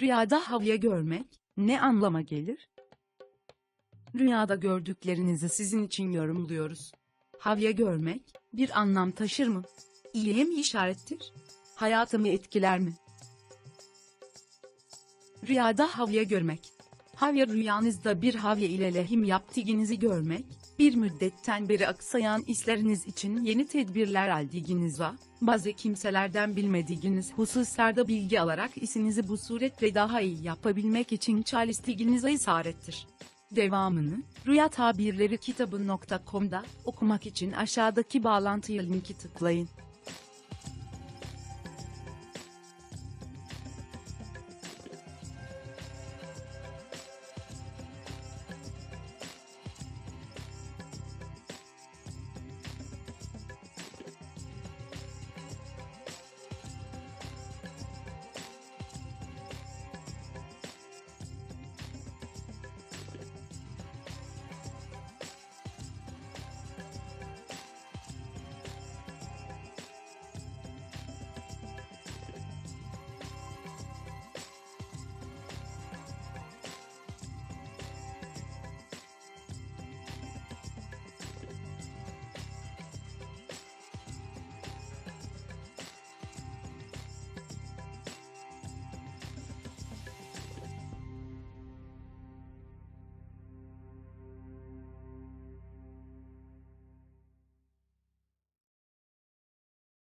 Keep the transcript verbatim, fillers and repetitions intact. Rüyada Havya görmek ne anlama gelir? Rüyada gördüklerinizi sizin için yorumluyoruz. Havya görmek bir anlam taşır mı? İyiye mi işarettir? Hayatımı etkiler mi? Rüyada Havya görmek. Havya rüyanızda bir havya ile lehim yaptığınızı görmek, bir müddetten beri aksayan hisleriniz için yeni tedbirler aldığınızda, bazı kimselerden bilmediğiniz hususlarda bilgi alarak işinizi bu suretle daha iyi yapabilmek için çalıştığınıza işarettir. Devamını, Rüya Tabirleri kitabı nokta com'da okumak için aşağıdaki bağlantıya linki tıklayın.